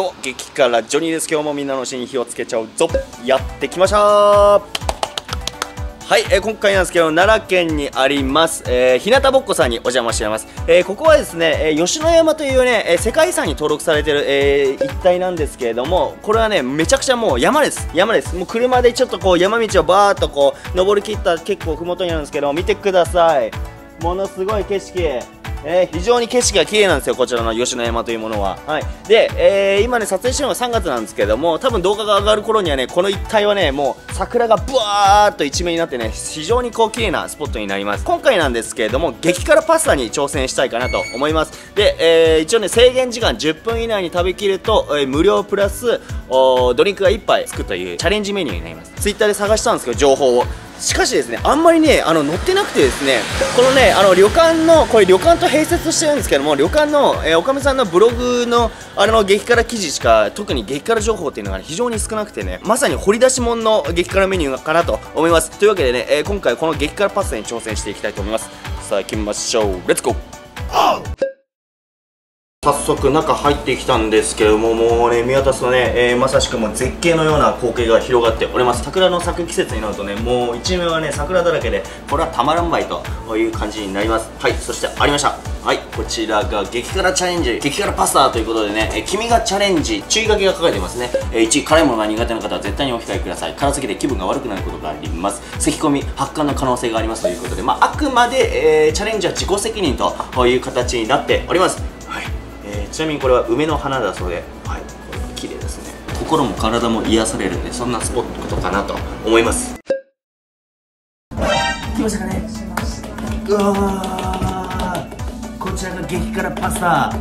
どうも激辛ジョニーです。今日もみんなの推しに火をつけちゃうぞ。やってきました。はい、今回なんですけど奈良県にあります、日向ぼっこさんにお邪魔しています。ここはですね、吉野山というね、世界遺産に登録されている、一帯なんですけれども、これはねめちゃくちゃもう山です。もう車でちょっとこう山道をバーっとこう登りきった結構麓にあるんですけど、見てください。ものすごい景色。非常に景色が綺麗なんですよ、こちらの吉野山というものは。はい、で、今ね撮影してるのが3月なんですけれども、多分動画が上がる頃にはねこの一帯はねもう桜がブワーっと一面になってね、非常にこう綺麗なスポットになります。今回なんですけれども激辛パスタに挑戦したいかなと思います。で、一応ね制限時間10分以内に食べきると、無料プラスドリンクが1杯つくというチャレンジメニューになります。ツイッターで探したんですけど情報を、しかしですねあんまりね載ってなくてですね、このね旅館のこれ旅館と併設してるんですけども、旅館の、おかみさんのブログの激辛記事しか特に激辛情報っていうのが、ね、非常に少なくてね、まさに掘り出し物の激辛メニューかなと思います。というわけでね、今回この激辛パスタに挑戦していきたいと思います。さあ行きましょう。レッツゴー。早速中入ってきたんですけども、もうね見渡すとね、まさしくもう絶景のような光景が広がっております。桜の咲く季節になるとねもう一面はね桜だらけで、これはたまらんばいという感じになります。はい、そしてありました。はい、こちらが激辛チャレンジ激辛パスタということでね、君がチャレンジ注意書きが書かれてますね。1位、辛いものが苦手な方は絶対にお控えください。辛すぎて気分が悪くなることがあります。咳込み発汗の可能性がありますということで、あくまで、チャレンジは自己責任という形になっております。はい、ちなみにこれは梅の花だそうで、はい、これ綺麗ですね。心も体も癒されるんで、そんなスポットかなと思います。来ましたかね。うわー、こちらが激辛パスタ。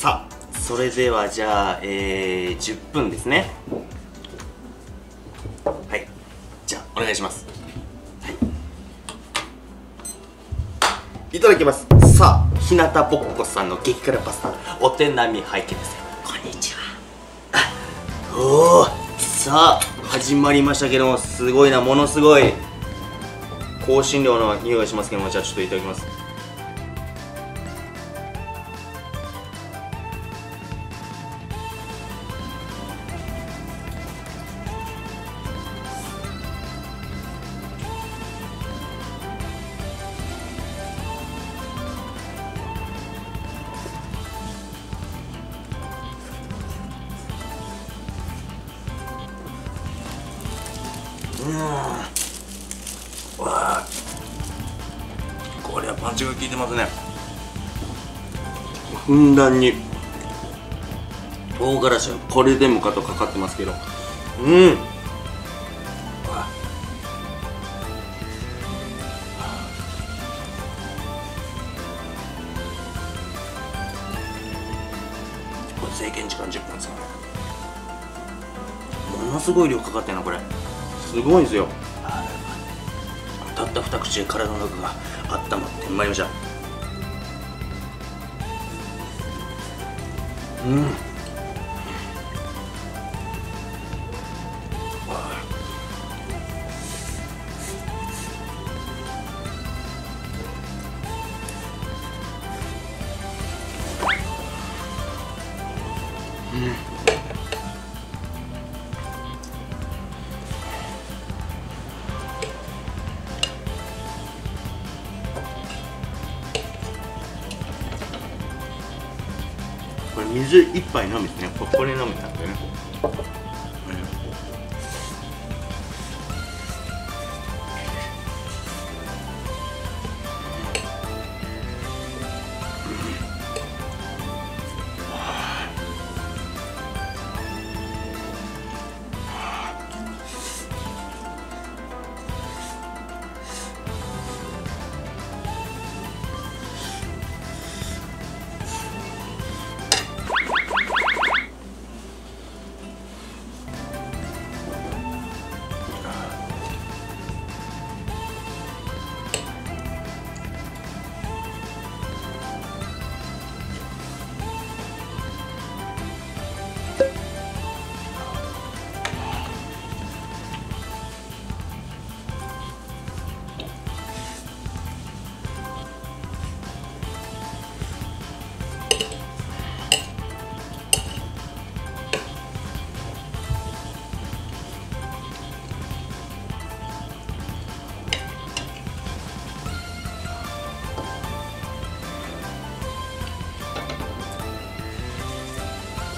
さあそれではじゃあ、10分ですね。お願いします。はい、いただきます。さあ、日向ぼっこさんの激辛パスタ、お手並み拝見です。こんにちは。おお、さあ、始まりましたけども、すごいな、ものすごい。香辛料の匂いがしますけども、じゃあ、ちょっといただきます。うわー、これはパンチが効いてますね。ふんだんに唐辛子がこれでもかとかかってますけど、うん、これ制限時間10分ですかね。ものすごい量かかってるな、これすごいんですよ。たった2口で体の中が温まってまいりました。うん、うん、水一杯飲むですね。これ飲むんだってね。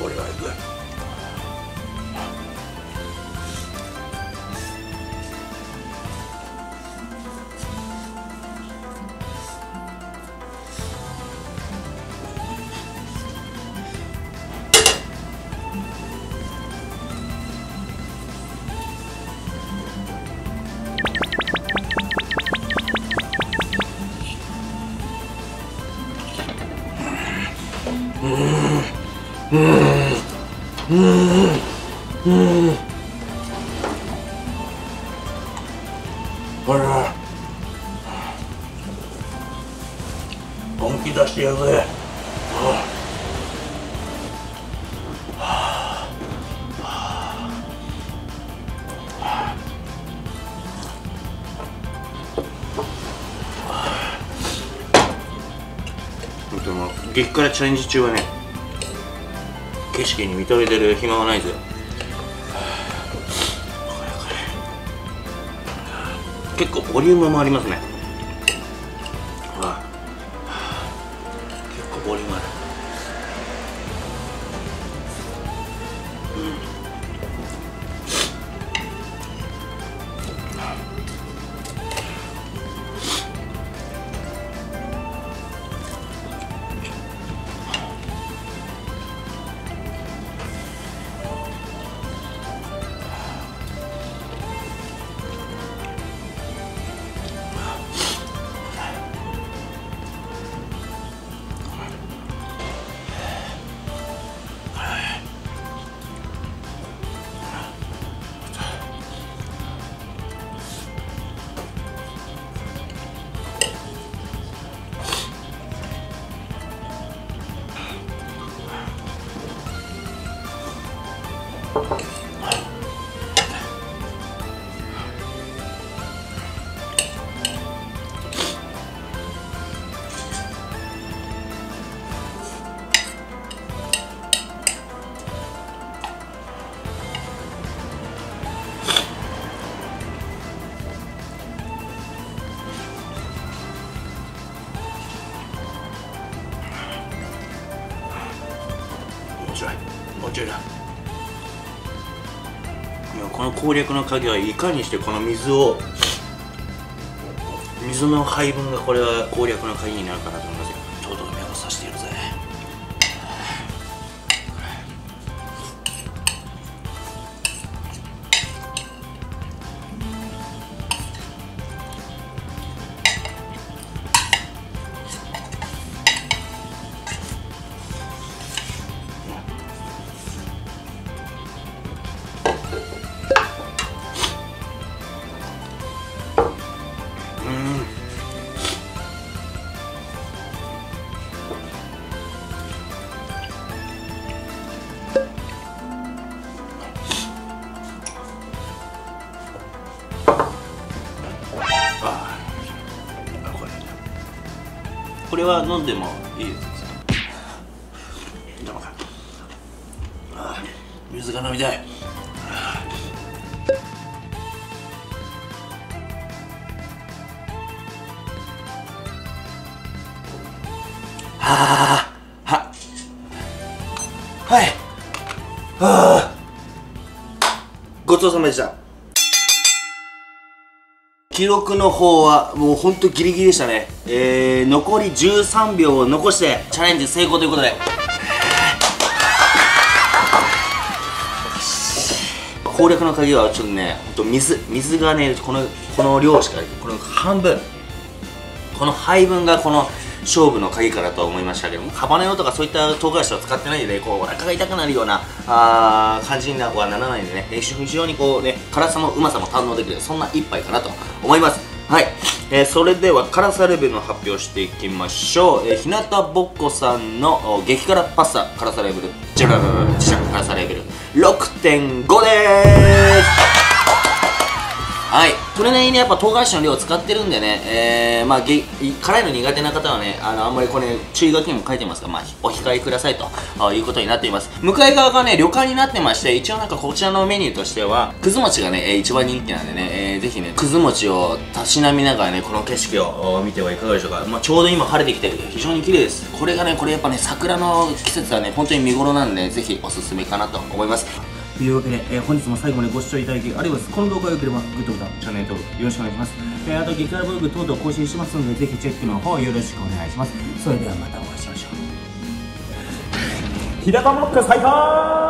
これはいく。本気出してやるぜ。でも激辛チャレンジ中はね、景色に見とれてる暇はないぜ。結構ボリュームもありますね。結構ボリュームある。もうちょいだ。この攻略の鍵はいかにしてこの水の配分が、これは攻略の鍵になるかなと思いますよ。ちょうど目をさしているぜ。これは飲んでもいいです。水が飲みたい。はあ、は、はい、はあ、ごちそうさまでした。記録の方はもうほんとギリギリでしたね。残り13秒を残してチャレンジ成功ということで、攻略の鍵はちょっとね、ほんと水がね、この量しか、この半分、この配分がこの勝負の鍵からと思いましたけども、ハバネロとかそういった唐辛子を使ってないんでね、こうお腹が痛くなるような感じにはならないんでね、非常にこうね、辛さもうまさも堪能できる、そんな一杯かなと思います。はい、それでは辛さレベルの発表していきましょう。日向ぼっこさんの激辛パスタ辛さレベル、辛さレベル 6.5 でーす。はい、それなりにやっぱ唐辛子の量を使ってるんでね、まあ、辛いの苦手な方はね、あんまりこれ注意書きにも書いてますが、まあ、お控えくださいということになっています。向かい側がね、旅館になってまして、一応なんかこちらのメニューとしてはくず餅がね、一番人気なんでね、ぜひね、くず餅をたしなみながらね、この景色を見てはいかがでしょうか。まあ、ちょうど今晴れてきて非常に綺麗です。これがね、これやっぱね、桜の季節はね、本当に見頃なんで、ぜひおすすめかなと思います。というわけで、本日も最後までご視聴いただきありがとうございます。この動画が良ければグッドボタン、チャンネル登録よろしくお願いします。あと激辛ブログ等々更新してますので、ぜひチェックの方よろしくお願いします。それではまたお会いしましょう。日高ブロック最高。